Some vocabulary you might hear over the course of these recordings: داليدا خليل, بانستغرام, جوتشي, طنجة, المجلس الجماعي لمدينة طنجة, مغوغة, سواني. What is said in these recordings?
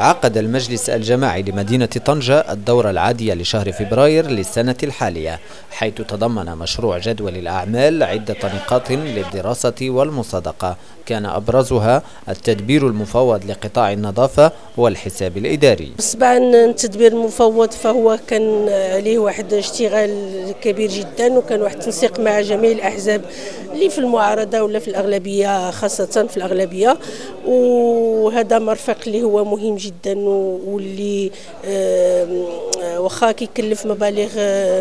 عقد المجلس الجماعي لمدينة طنجة الدورة العادية لشهر فبراير للسنة الحالية، حيث تضمن مشروع جدول الأعمال عدة نقاط للدراسة والمصادقة، كان أبرزها التدبير المفوض لقطاع النظافة والحساب الإداري. بالنسبة عن التدبير المفوض فهو كان عليه واحد اشتغال كبير جدا، وكان واحد تنسيق مع جميع الأحزاب اللي في المعارضة ولا في الأغلبية، خاصة في الأغلبية، وهذا مرفق اللي هو مهم جدا واللي واخا كيكلف مبالغ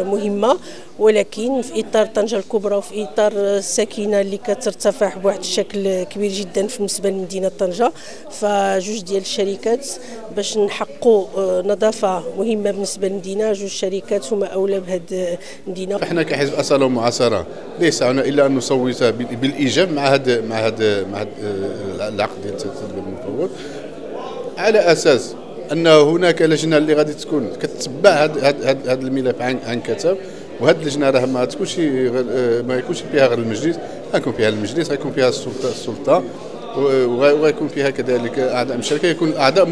مهمه، ولكن في اطار طنجه الكبرى وفي اطار السكينه اللي كترتفع بواحد الشكل كبير جدا بالنسبه لمدينه طنجه، فجوج ديال الشركات باش نحققوا نظافه مهمه بالنسبه للمدينه، جوج شركات هما اولى بهذه المدينه. احنا كحزب اصاله ومعاصره ليس علينا الا ان نصوت بالايجاب مع هذا العقد ديال التدبير المفوض، على اساس ان هناك لجنه اللي غادي تكون كتتبع هذا الملف عن كتاب، وهذه اللجنه راه ما يكونش فيها غير المجلس، غيكون فيها المجلس، غيكون فيها السلطه، وغيكون فيها كذلك اعضاء الشركه، يكون اعضاء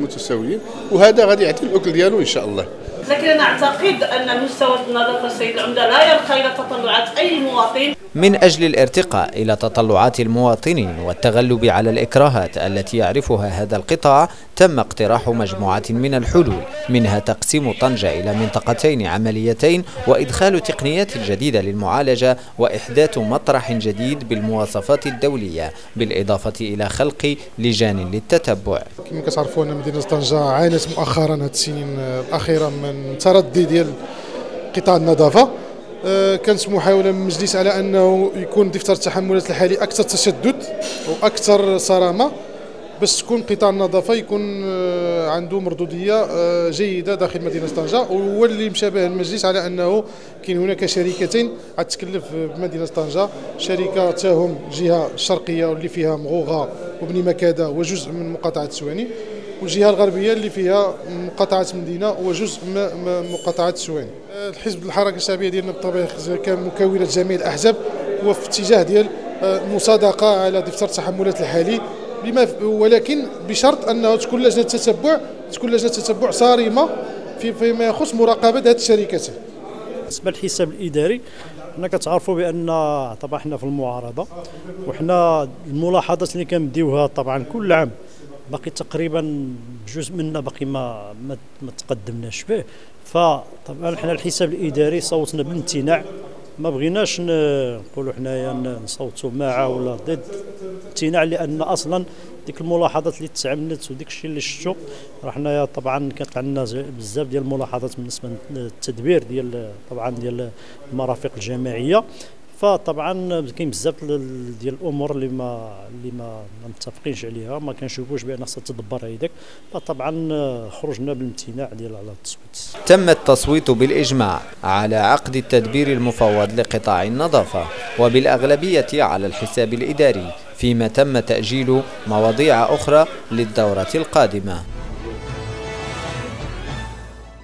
متساويين، وهذا غادي يعطي الاكل ديالو ان شاء الله. لكن نعتقد ان مستوى النظافه السيد العمده لا يرقى الى تطلعات اي مواطن. من أجل الارتقاء إلى تطلعات المواطنين والتغلب على الإكراهات التي يعرفها هذا القطاع، تم اقتراح مجموعة من الحلول، منها تقسيم طنجة إلى منطقتين عمليتين وإدخال تقنيات جديدة للمعالجة وإحداث مطرح جديد بالمواصفات الدولية، بالإضافة إلى خلق لجان للتتبع. كما كتعرفوا أن مدينة طنجة عانت مؤخرا هذه السنين الأخيرة من تردي ديال قطاع النظافة، كانت محاولة من المجلس على أنه يكون دفتر التحملات الحالي أكثر تشدد وأكثر صرامة باش تكون قطاع النظافة يكون عنده مردودية جيدة داخل مدينة طنجة، وهو اللي مشى به المجلس على أنه كاين هناك شركتين غتكلف بمدينة طنجة، شركة تاهم الجهة الشرقية واللي فيها مغوغة وبني مكادة وجزء من مقاطعة سواني، والجهة الغربية اللي فيها مقاطعة مدينة وجزء من مقاطعة سواني. الحزب الحركة الشعبية ديالنا بالطبيعة كان مكونة جميع الأحزاب، هو في اتجاه ديال المصادقة على دفتر التحملات الحالي، ولكن بشرط أنه تكون لجنة تتبع صارمة فيما يخص مراقبة هذه الشركات. بالنسبة للحساب الإداري، حنا كتعرفوا بأن طبعا حنا في المعارضة، وحنا الملاحظات اللي كنبديوها طبعا كل عام، باقي تقريبا جزء منا باقي ما تقدمناش به، فطبعا حنا الحساب الاداري صوتنا بالامتناع، ما بغيناش نقولوا حنايا نصوتوا معه ولا ضد، امتناع لان اصلا ديك الملاحظات اللي تعملت وديك الشيء اللي شفتوا، راه حنايا طبعا كانت عندنا بزاف ديال الملاحظات بالنسبه للتدبير ديال طبعا ديال المرافق الجماعيه، فطبعا كاين بزاف ديال الامور اللي ما متفقينش عليها، ما كنشوفوش بان خصها تدبر هيداك، فطبعا خرجنا بالامتناع ديال على التصويت. تم التصويت بالاجماع على عقد التدبير المفوض لقطاع النظافه وبالاغلبيه على الحساب الاداري، فيما تم تاجيل مواضيع اخرى للدوره القادمه.